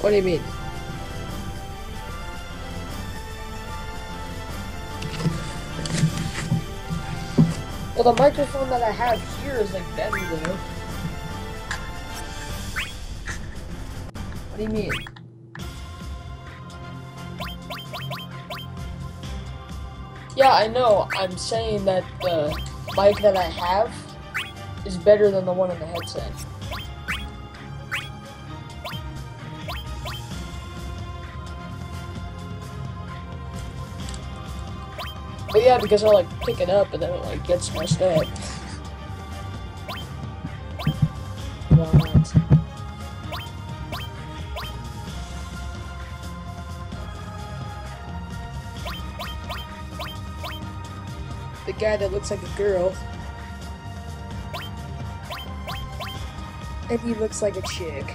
What do you mean? Well, the microphone that I have here is like better though. What do you mean? Yeah, I know. I'm saying that the mic that I have is better than the one in the headset. But yeah, because I like pick it up and then it like gets messed up. What? The guy that looks like a girl. And he looks like a chick.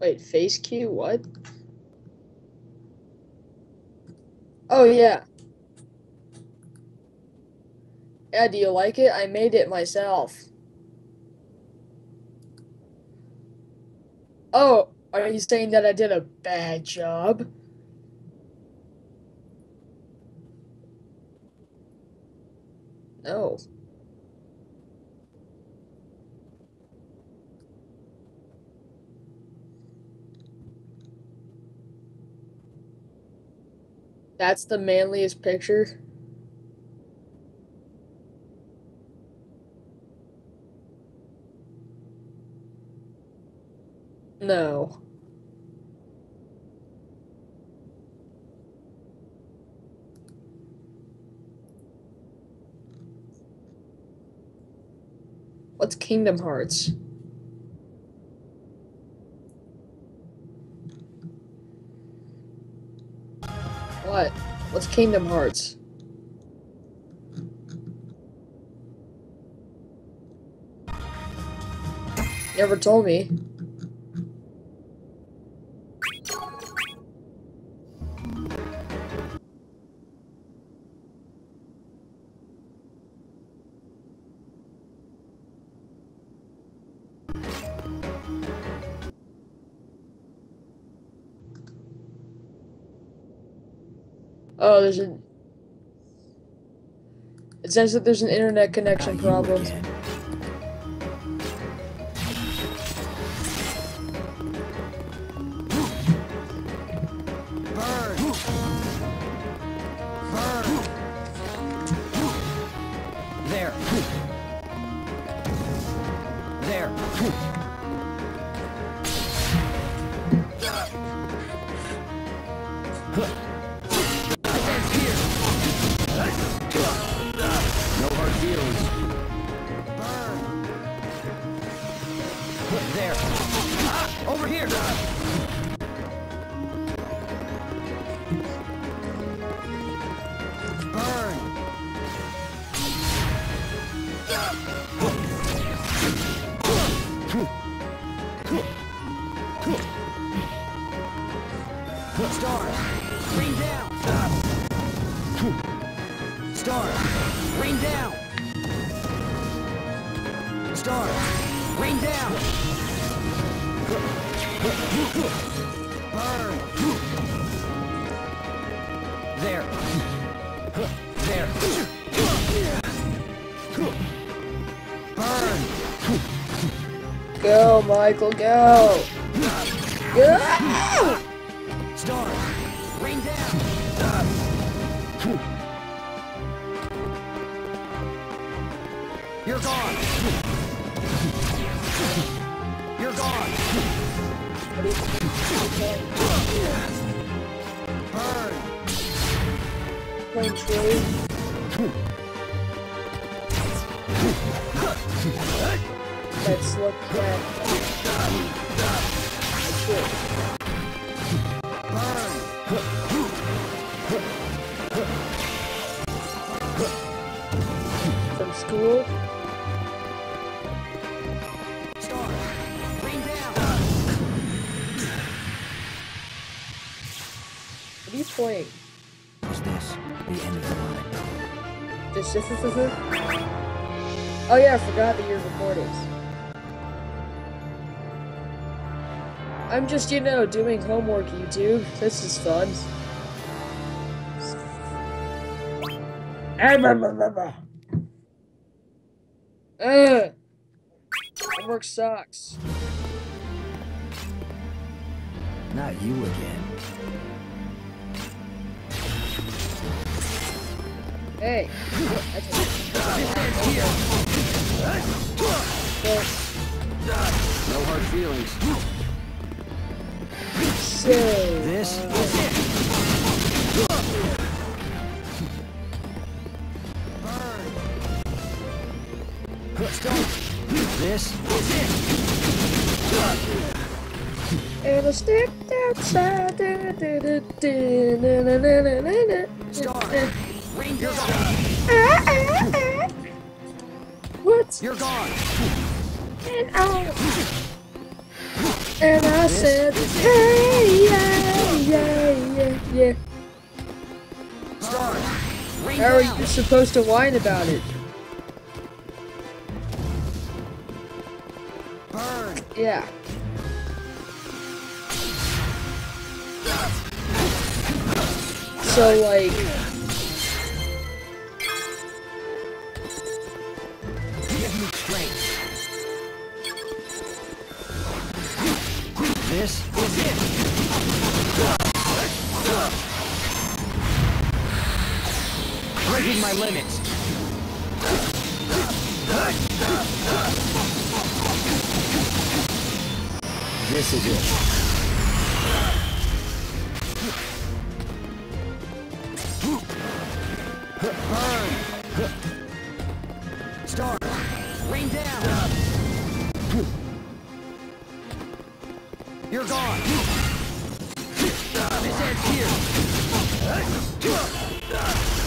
Wait, face cue? What? Oh, yeah. Yeah, do you like it? I made it myself. Oh, are you saying that I did a bad job? No. That's the manliest picture. No. What's Kingdom Hearts? What? What's Kingdom Hearts? Never told me. Oh, there's a... It says that there's an internet connection problem. Go, Michael, go! Go! Star! Rain down! You're gone! You're gone. Burn. Let's look at burn. From school. Playing. Is this the end of the line? This. Oh yeah, I forgot that you're recording. I'm just, you know, doing homework, YouTube. This is fun. Homework sucks. Not you again. Hey! No hard feelings. So, this is it. Burn. This is it. And I stepped outside. You're gone. What? You're gone. And I said, hey, yeah. How are you supposed to whine about it? Burn. Yeah. So like. This is it. Breaking my limits. This is it. Burn. Star. Rain down. You're gone. This ends here.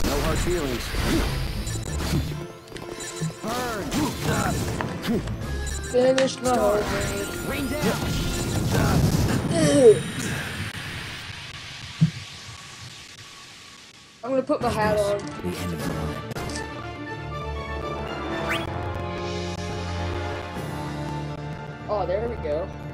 No hard feelings. Burn. Finish the hard raid. Rain down. I'm gonna put my hat on. The end of the line. Oh, there we go.